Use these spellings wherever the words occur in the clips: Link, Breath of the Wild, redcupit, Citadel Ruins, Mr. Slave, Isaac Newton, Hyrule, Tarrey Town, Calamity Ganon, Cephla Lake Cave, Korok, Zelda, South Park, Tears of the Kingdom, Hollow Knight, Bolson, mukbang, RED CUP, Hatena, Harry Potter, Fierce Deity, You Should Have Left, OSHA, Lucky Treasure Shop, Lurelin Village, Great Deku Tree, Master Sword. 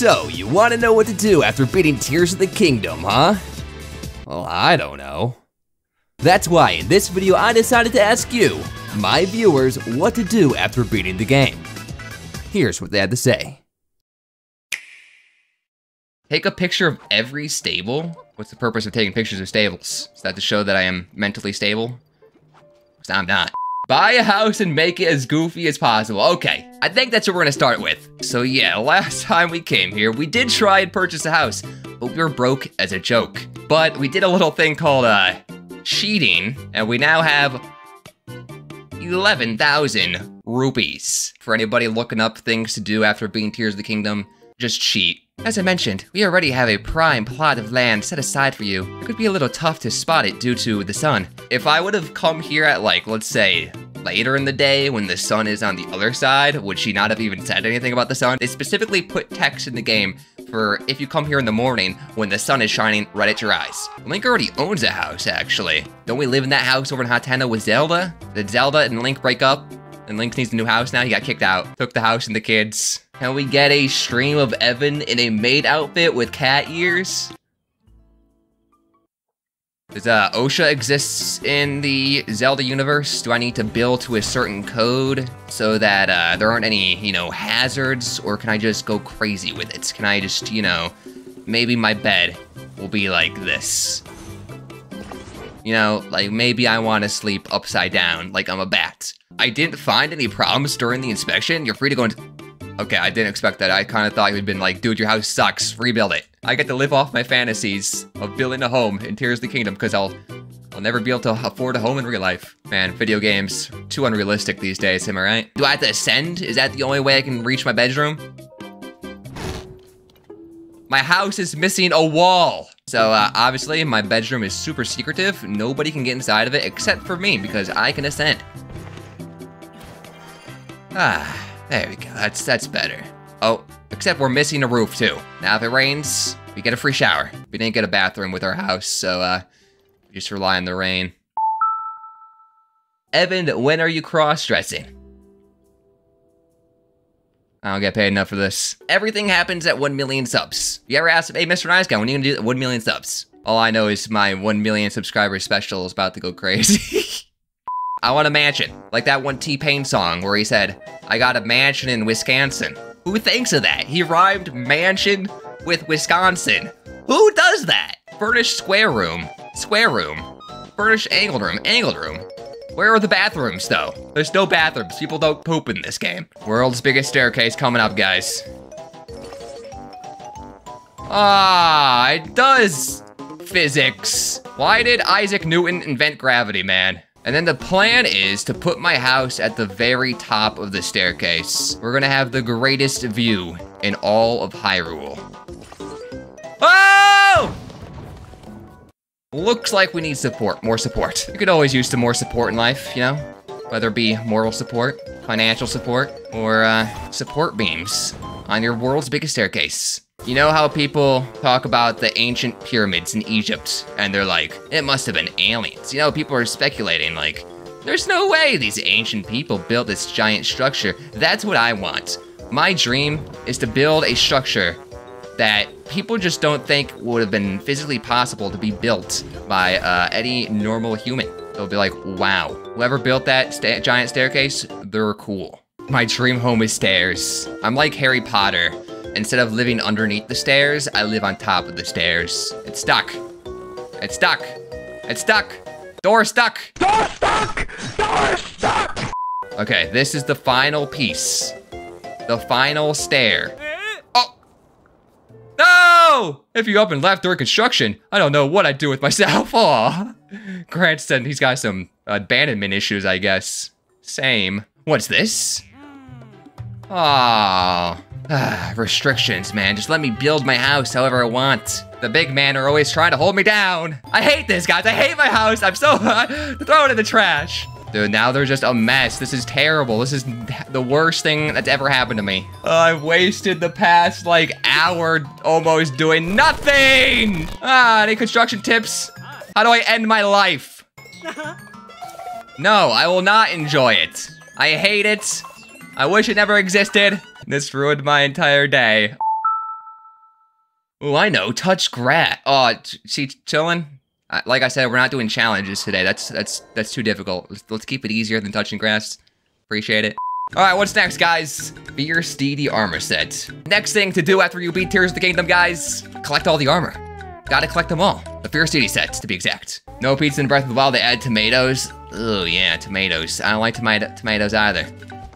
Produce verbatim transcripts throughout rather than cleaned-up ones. So, you want to know what to do after beating Tears of the Kingdom, huh? Well, I don't know. That's why in this video I decided to ask you, my viewers, what to do after beating the game. Here's what they had to say. Take a picture of every stable? What's the purpose of taking pictures of stables? Is that to show that I am mentally stable? Because I'm not. Buy a house and make it as goofy as possible. Okay, I think that's what we're gonna start with. So yeah, last time we came here, we did try and purchase a house, but we were broke as a joke. But we did a little thing called uh, cheating, and we now have eleven thousand rupees. For anybody looking up things to do after beating Tears of the Kingdom, just cheat. As I mentioned, we already have a prime plot of land set aside for you. It could be a little tough to spot it due to the sun. If I would have come here at like, let's say, later in the day when the sun is on the other side, would she not have even said anything about the sun? They specifically put text in the game for if you come here in the morning when the sun is shining right at your eyes. Link already owns a house, actually. Don't we live in that house over in Hatena with Zelda? Did Zelda and Link break up? And Link needs a new house now? He got kicked out. Took the house and the kids. Can we get a stream of Evan in a maid outfit with cat ears? Does uh, OSHA exists in the Zelda universe? Do I need to build to a certain code so that uh, there aren't any, you know, hazards? Or can I just go crazy with it? Can I just, you know, maybe my bed will be like this? You know, like maybe I want to sleep upside down like I'm a bat. I didn't find any problems during the inspection. You're free to go into... Okay, I didn't expect that. I kind of thought you'd been like, dude, your house sucks, rebuild it. I get to live off my fantasies of building a home in Tears of the Kingdom because I'll I'll never be able to afford a home in real life. Man, video games, too unrealistic these days, am I right? Do I have to ascend? Is that the only way I can reach my bedroom? My house is missing a wall. So uh, obviously my bedroom is super secretive. Nobody can get inside of it except for me because I can ascend. Ah. There we go, that's, that's better. Oh, except we're missing a roof too. Now if it rains, we get a free shower. We didn't get a bathroom with our house, so uh, we just rely on the rain. Evan, when are you cross-dressing? I don't get paid enough for this. Everything happens at one million subs. You ever ask, hey, Mister Nice Guy, when are you gonna do one million subs? All I know is my one million subscriber special is about to go crazy. I want a mansion, like that one T-Pain song where he said, I got a mansion in Wisconsin. Who thinks of that? He rhymed mansion with Wisconsin. Who does that? Furnished square room, square room. Furnished angled room, angled room. Where are the bathrooms though? There's no bathrooms, people don't poop in this game. World's biggest staircase coming up, guys. Ah, it does physics. Why did Isaac Newton invent gravity, man? And then the plan is to put my house at the very top of the staircase. We're gonna have the greatest view in all of Hyrule. Oh! Looks like we need support, more support. You could always use some more support in life, you know? Whether it be moral support, financial support, or uh, support beams on your world's biggest staircase. You know how people talk about the ancient pyramids in Egypt, and they're like, it must have been aliens. You know, people are speculating like, there's no way these ancient people built this giant structure. That's what I want. My dream is to build a structure that people just don't think would have been physically possible to be built by uh, any normal human. They'll be like, wow, whoever built that sta- giant staircase, they're cool. My dream home is stairs. I'm like Harry Potter. Instead of living underneath the stairs, I live on top of the stairs. It's stuck. It's stuck. It's stuck. Door stuck. Door stuck. Door stuck. Okay, this is the final piece. The final stair. Oh. No! If you up and left during construction, I don't know what I'd do with myself. Aw. Grant said he's got some abandonment issues, I guess. Same. What's this? Aw. Ah, restrictions, man. Just let me build my house however I want. The big men are always trying to hold me down. I hate this, guys. I hate my house. I'm so throw it in the trash. Dude, now they're just a mess. This is terrible. This is the worst thing that's ever happened to me. Uh, I wasted the past, like, hour almost doing nothing. Ah, any construction tips? How do I end my life? No, I will not enjoy it. I hate it. I wish it never existed. This ruined my entire day. Oh, I know. Touch grass. Oh, see, chillin'? Like I said, we're not doing challenges today. That's that's that's too difficult. Let's, let's keep it easier than touching grass. Appreciate it. All right, what's next, guys? Fierce Deity armor set. Next thing to do after you beat Tears of the Kingdom, guys, collect all the armor. Gotta collect them all. The Fierce Deity sets, to be exact. No pizza in Breath of the Wild. They add tomatoes. Oh yeah, tomatoes. I don't like tomato tomatoes either,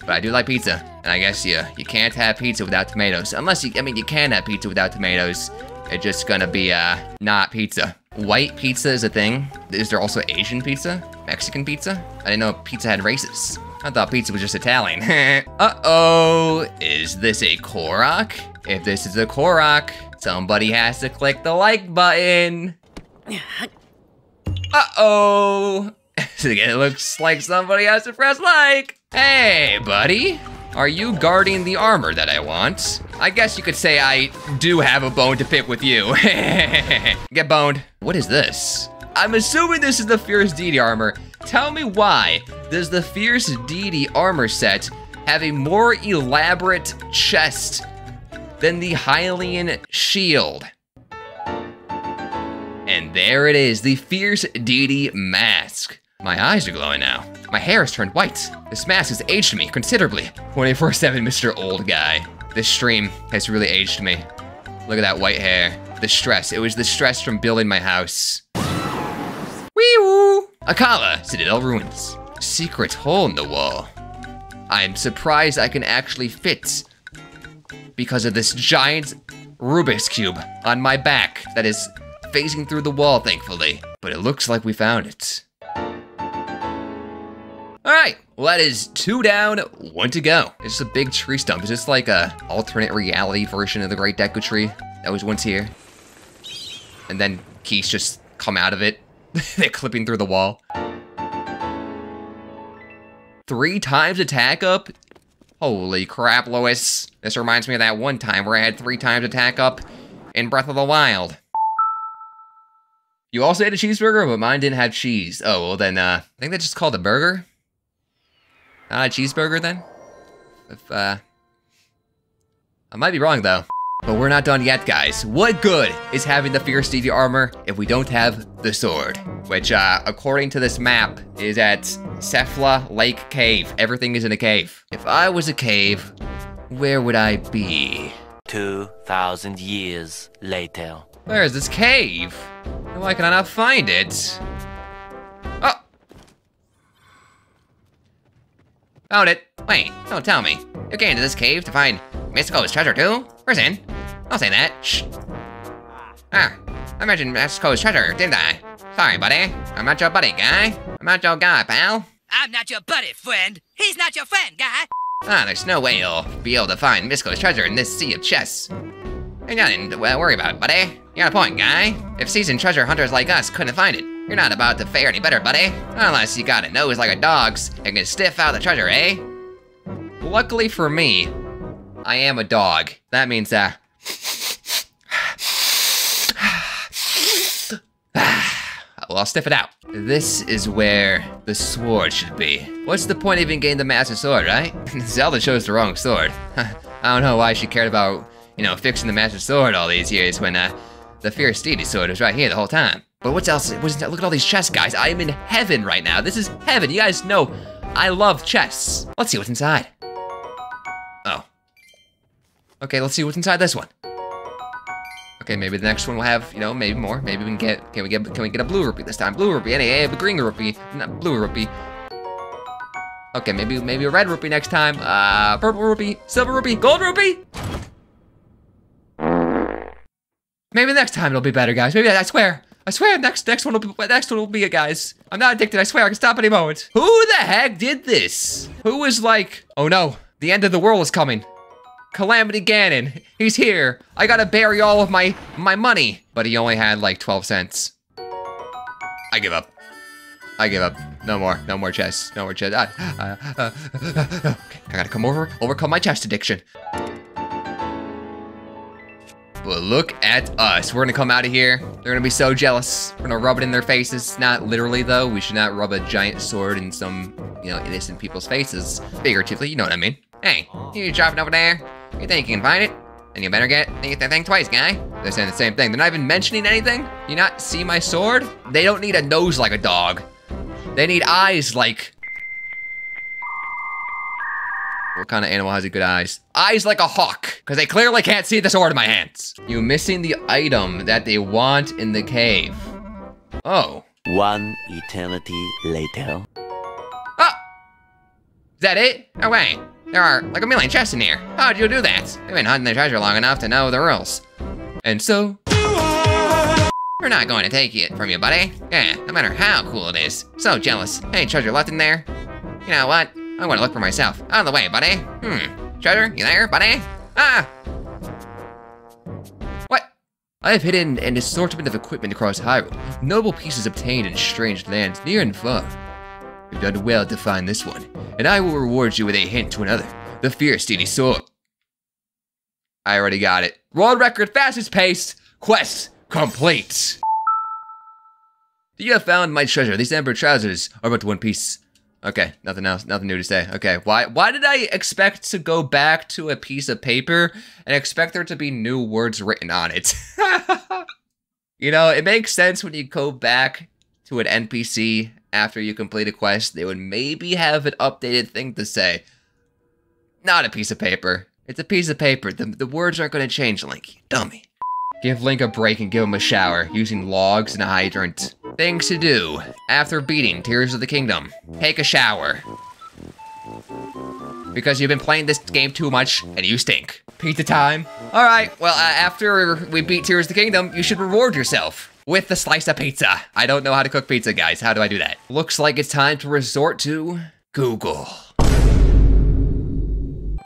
but I do like pizza. And I guess you you can't have pizza without tomatoes, unless you. I mean, you can have pizza without tomatoes. It's just gonna be uh not pizza. White pizza is a thing. Is there also Asian pizza? Mexican pizza? I didn't know pizza had races. I thought pizza was just Italian. Uh-oh, is this a Korok? If this is a Korok, somebody has to click the like button. Uh-oh, it looks like somebody has to press like. Hey, buddy. Are you guarding the armor that I want? I guess you could say I do have a bone to pick with you. Get boned. What is this? I'm assuming this is the Fierce Deity armor. Tell me why does the Fierce Deity armor set have a more elaborate chest than the Hylian shield? And there it is, the Fierce Deity mask. My eyes are glowing now. My hair has turned white. This mask has aged me considerably. twenty-four seven Mister Old Guy. This stream has really aged me. Look at that white hair. The stress. It was the stress from building my house. Wee-woo! Akala, Citadel Ruins. Secret hole in the wall. I'm surprised I can actually fit because of this giant Rubik's Cube on my back that is facing through the wall, thankfully. But it looks like we found it. All right, well that is two down, one to go. It's a big tree stump. Is this like a alternate reality version of the Great Deku Tree that was once here? And then keys just come out of it. They're clipping through the wall. Three times attack up? Holy crap, Lois. This reminds me of that one time where I had three times attack up in Breath of the Wild. You also ate a cheeseburger, but mine didn't have cheese. Oh, well then, uh, I think that's just called a burger. Not a cheeseburger then? If, uh, I might be wrong though. But we're not done yet, guys. What good is having the Fierce Deity armor if we don't have the sword? Which, uh, according to this map, is at Cephla Lake Cave. Everything is in a cave. If I was a cave, where would I be? two thousand years later. Where is this cave? Why can I not find it? Found it. Wait, don't tell me. You came to this cave to find Misko's treasure too? Where's in? I'll say that. Shh. Ah, I mentioned Misko's treasure, didn't I? Sorry, buddy. I'm not your buddy, guy. I'm not your guy, pal. I'm not your buddy, friend. He's not your friend, guy. Ah, there's no way you'll be able to find Misko's treasure in this sea of chests. Ain't nothing to worry about, buddy. You got a point, guy. If seasoned treasure hunters like us couldn't find it, you're not about to fare any better, buddy. Unless you got a nose like a dog's and can sniff out the treasure, eh? Luckily for me, I am a dog. That means, uh... well, I'll sniff it out. This is where the sword should be. What's the point of even getting the Master Sword, right? Zelda chose the wrong sword. I don't know why she cared about, you know, fixing the Master Sword all these years when, uh, the Fierce Deity sword was right here the whole time. But what's else? What's, look at all these chests, guys. I am in heaven right now. This is heaven. You guys know I love chests. Let's see what's inside. Oh. Okay, let's see what's inside this one. Okay, maybe the next one will have, you know, maybe more. Maybe we can get, can we get, can we get a blue rupee this time? Blue rupee, any, a green rupee, not blue rupee. Okay, maybe, maybe a red rupee next time. Uh, purple rupee, silver rupee, gold rupee. Maybe next time it'll be better, guys. Maybe, I swear. I swear next next one will be next one will be it, guys. I'm not addicted, I swear I can stop any moment. Who the heck did this? Who was like, oh no, the end of the world is coming. Calamity Ganon, he's here. I gotta bury all of my, my money. But he only had like twelve cents. I give up. I give up. No more, no more chests, no more chests. I, uh, uh, uh, uh, okay. I gotta come over, overcome my chest addiction. But look at us. We're gonna come out of here. They're gonna be so jealous. We're gonna rub it in their faces. Not literally though. We should not rub a giant sword in some, you know, innocent people's faces. Figuratively, you know what I mean. Hey, you dropping over there? You think you can find it? Then you better get, think, think twice, guy. They're saying the same thing. They're not even mentioning anything? You not see my sword? They don't need a nose like a dog. They need eyes like... What kind of animal has good eyes? Eyes like a hawk, because they clearly can't see the sword in my hands. You're missing the item that they want in the cave. Oh. One eternity later. Oh! Is that it? No way. There are like a million chests in here. How'd you do that? We've been hunting the treasure long enough to know the rules. And so... We're not going to take it from you, buddy. Yeah, no matter how cool it is. So jealous. Hey, treasure left in there? You know what? I'm gonna look for myself. Out of the way, buddy. Hmm. Treasure, you there, buddy? Ah! What? I have hidden an assortment of equipment across Hyrule. Noble pieces obtained in strange lands near and far. You've done well to find this one, and I will reward you with a hint to another. The Fierce Deity sword. I already got it. World record, fastest pace, quest complete. You have found my treasure. These amber trousers are but one piece. Okay, nothing else, nothing new to say. Okay, why why did I expect to go back to a piece of paper and expect there to be new words written on it? You know, it makes sense when you go back to an N P C after you complete a quest, they would maybe have an updated thing to say. Not a piece of paper. It's a piece of paper. The, the words aren't gonna change, Link, you dummy. Give Link a break and give him a shower using logs and a hydrant. Things to do after beating Tears of the Kingdom. Take a shower. Because you've been playing this game too much and you stink. Pizza time. All right, well, uh, after we beat Tears of the Kingdom, you should reward yourself with a slice of pizza. I don't know how to cook pizza, guys. How do I do that? Looks like it's time to resort to Google.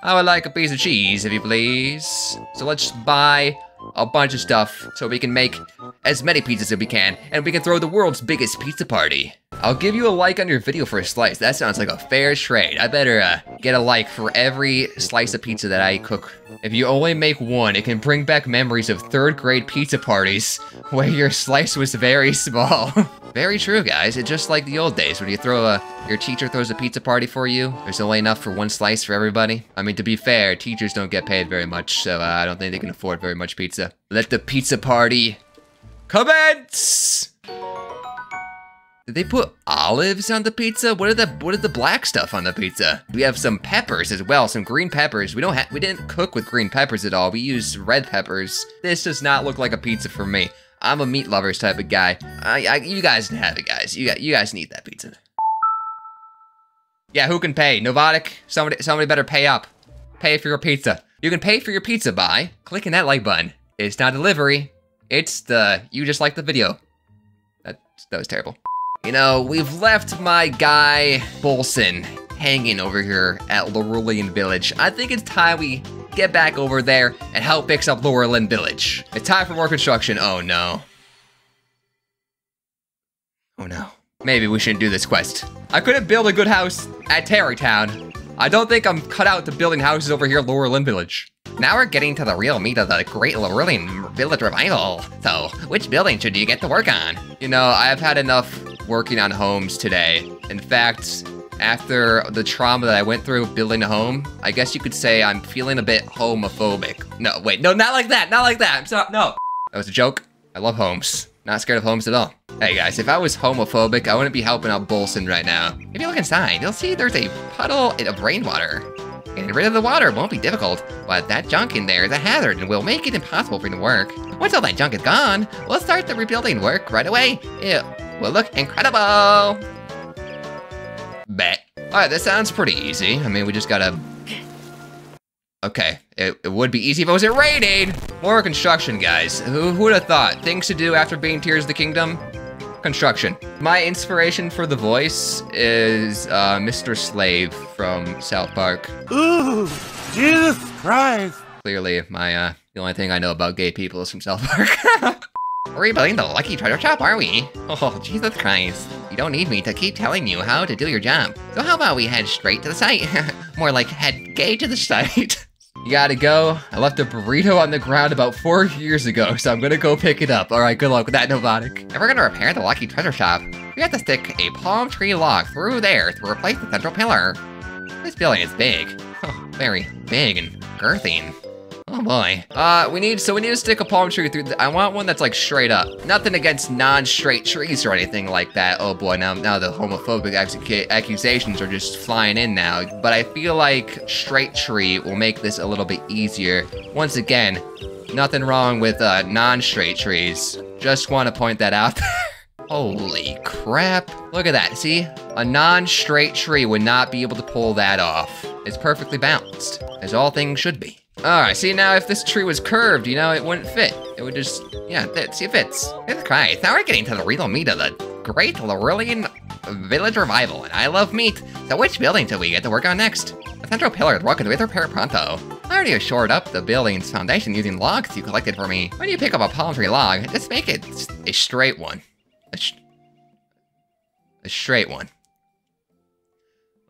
I would like a piece of cheese, if you please. So let's buy a bunch of stuff so we can make as many pizzas as we can, and we can throw the world's biggest pizza party. I'll give you a like on your video for a slice. That sounds like a fair trade. I better uh, get a like for every slice of pizza that I cook. If you only make one, it can bring back memories of third grade pizza parties where your slice was very small. Very true, guys. It's just like the old days when you throw a, your teacher throws a pizza party for you. There's only enough for one slice for everybody. I mean, to be fair, teachers don't get paid very much, so uh, I don't think they can afford very much pizza. Let the pizza party commence! Did they put olives on the pizza? What are the what is the black stuff on the pizza? We have some peppers as well, some green peppers. We don't ha we didn't cook with green peppers at all. We used red peppers. This does not look like a pizza for me. I'm a meat lovers type of guy. I, I you guys can have it, guys. You got you guys need that pizza. Yeah, who can pay? Novotic, somebody somebody better pay up. Pay for your pizza. You can pay for your pizza by clicking that like button. It's not delivery. It's the you just like the video. That that was terrible. You know, we've left my guy, Bolson, hanging over here at Lurelin Village. I think it's time we get back over there and help fix up Lurelin Village. It's time for more construction. Oh no. Oh no. Maybe we shouldn't do this quest. I couldn't build a good house at Tarrey Town. I don't think I'm cut out to building houses over here at Lurelin Village. Now we're getting to the real meat of the Great Lurelin Village Revival. So, which building should you get to work on? You know, I've had enough working on homes today. In fact, after the trauma that I went through building a home, I guess you could say I'm feeling a bit homophobic. No, wait, no, not like that, not like that, I'm sorry, no. That was a joke. I love homes. Not scared of homes at all. Hey guys, if I was homophobic, I wouldn't be helping out Bolson right now. If you look inside, you'll see there's a puddle of rainwater. Getting rid of the water won't be difficult, but that junk in there is a hazard and will make it impossible for you to work. Once all that junk is gone, we'll start the rebuilding work right away. Ew. Will look incredible! Bet. Alright, this sounds pretty easy. I mean, we just gotta... Okay, it, it would be easy if it wasn't raining! More construction, guys. Who would have thought? Things to do after being Tears of the Kingdom? Construction. My inspiration for the voice is uh, Mister Slave from South Park. Ooh, Jesus Christ! Clearly, my uh, the only thing I know about gay people is from South Park. We're rebuilding the Lucky Treasure Shop, are we? Oh, Jesus Christ. You don't need me to keep telling you how to do your job. So how about we head straight to the site? More like head gay to the site. You gotta go. I left a burrito on the ground about four years ago, so I'm gonna go pick it up. All right, good luck with that, Novotic. And we're gonna repair the Lucky Treasure Shop. We have to stick a palm tree log through there to replace the central pillar. This building is big. Oh, very big and girthy. Oh boy. Uh, we need, so we need to stick a palm tree through, the, I want one that's like straight up. Nothing against non-straight trees or anything like that. Oh boy, now, now the homophobic accusations are just flying in now. But I feel like straight tree will make this a little bit easier. Once again, nothing wrong with uh, non-straight trees. Just want to point that out. Holy crap. Look at that, see? A non-straight tree would not be able to pull that off. It's perfectly balanced, as all things should be. Alright, see now if this tree was curved, you know, it wouldn't fit. It would just, yeah, see if it's. Okay, now we're getting to the real meat of the Great Lurelin Village Revival, and I love meat. So which building do we get to work on next? The central pillar, rock and repair pronto. I already shored up the building's foundation using logs you collected for me. When you pick up a palm tree log, just make it a straight one. A, sh a straight one.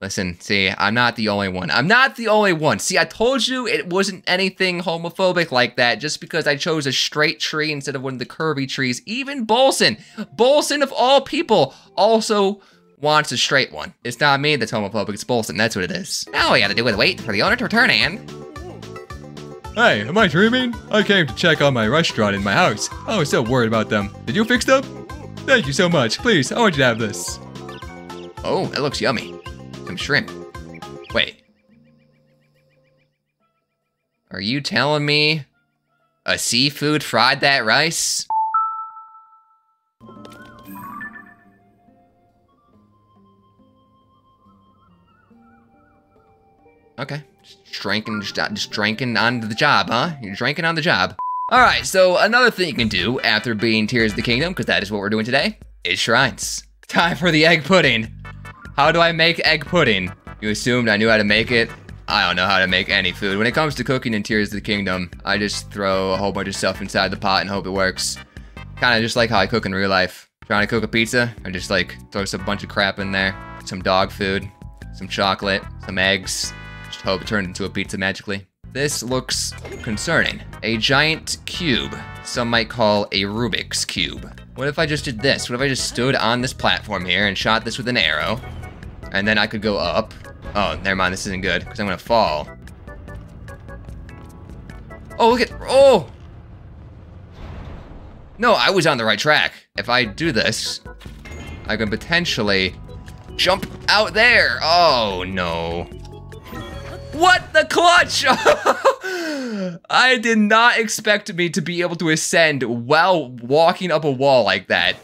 Listen, see, I'm not the only one. I'm not the only one. See, I told you it wasn't anything homophobic like that just because I chose a straight tree instead of one of the curvy trees. Even Bolson, Bolson of all people, also wants a straight one. It's not me that's homophobic, it's Bolson, that's what it is. Now we gotta do is wait for the owner to return and... Hey, am I dreaming? I came to check on my restaurant in my house. I was so worried about them. Did you fix them? Thank you so much. Please, I want you to have this. Oh, that looks yummy. Some shrimp. Wait. Are you telling me a seafood fried that rice? Okay. Just drinking, just drinking on the job, huh? You're drinking on the job. All right, so another thing you can do after being Tears of the Kingdom, because that is what we're doing today, is shrines. Time for the egg pudding. How do I make egg pudding? You assumed I knew how to make it. I don't know how to make any food. When it comes to cooking in Tears of the Kingdom, I just throw a whole bunch of stuff inside the pot and hope it works. Kind of just like how I cook in real life. Trying to cook a pizza, I just like throw a bunch of crap in there. Some dog food, some chocolate, some eggs. Just hope it turns into a pizza magically. This looks concerning. A giant cube. Some might call a Rubik's Cube. What if I just did this? What if I just stood on this platform here and shot this with an arrow? And then I could go up. Oh, never mind, this isn't good, because I'm gonna fall. Oh, look at, oh! No, I was on the right track. If I do this, I can potentially jump out there. Oh, no. What the clutch? I did not expect me to be able to ascend while walking up a wall like that.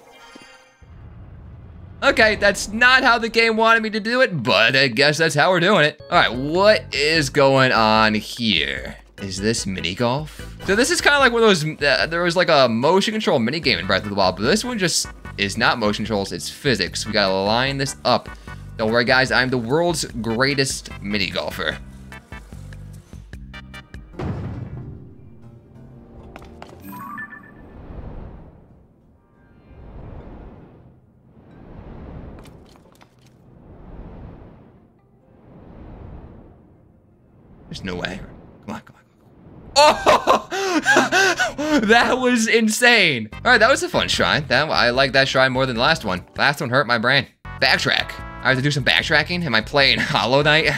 Okay, that's not how the game wanted me to do it, but I guess that's how we're doing it. All right, what is going on here? Is this mini golf? So this is kind of like one of those, uh, there was like a motion control mini game in Breath of the Wild, but this one just is not motion controls, it's physics. We gotta line this up. Don't worry guys, I'm the world's greatest mini golfer. There's no way. Come on, come on. Oh! That was insane. All right, that was a fun shrine. That I like that shrine more than the last one. The last one hurt my brain. Backtrack. I have to do some backtracking. Am I playing Hollow Knight?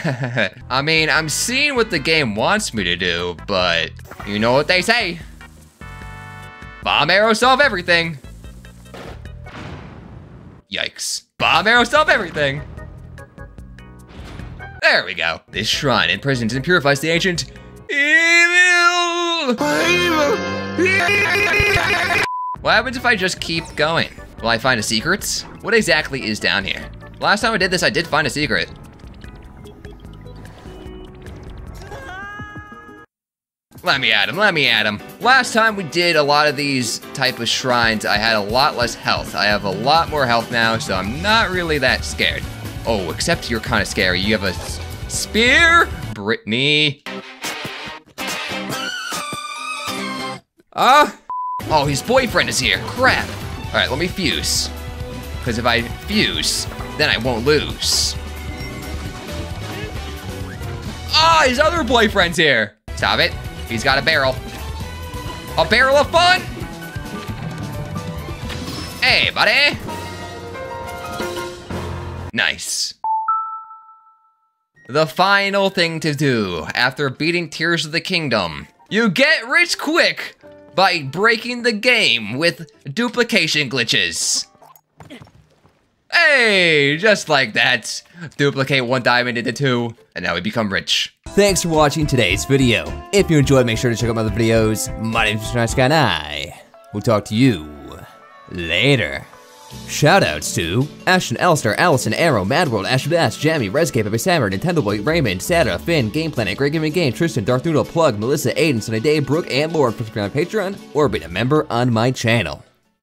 I mean, I'm seeing what the game wants me to do, but you know what they say. Bomb arrows solve everything. Yikes. Bomb arrows solve everything. There we go. This shrine imprisons and purifies the ancient evil. evil. What happens if I just keep going? Will I find a secret? What exactly is down here? Last time I did this, I did find a secret. Let me at him, let me at him. Last time we did a lot of these type of shrines, I had a lot less health. I have a lot more health now, so I'm not really that scared. Oh, except you're kind of scary. You have a spear, Brittany. Ah! Uh, oh, his boyfriend is here. Crap. All right, let me fuse. Because if I fuse, then I won't lose. Ah, oh, his other boyfriend's here. Stop it. He's got a barrel. A barrel of fun? Hey, buddy. Nice. The final thing to do after beating Tears of the Kingdom You get rich quick by breaking the game with duplication glitches. Hey, just like that. Duplicate one diamond into two, and now we become rich. Thanks for watching today's video. If you enjoyed, make sure to check out my other videos. My name is Mister Nice Guy, and I will talk to you later. Shoutouts to Ashton, Alistair, Allison, Arrow, Madworld, Ash Bass, Jammy, Rescape, Epic Sammer, Nintendo Boy, Raymond, Sada, Finn, Game Planet, Greg Gaming Game, Tristan, Darth Noodle, Plug, Melissa, Aiden, Sunny Day, Brooke, and Lord. Subscribe on Patreon or be a member on my channel.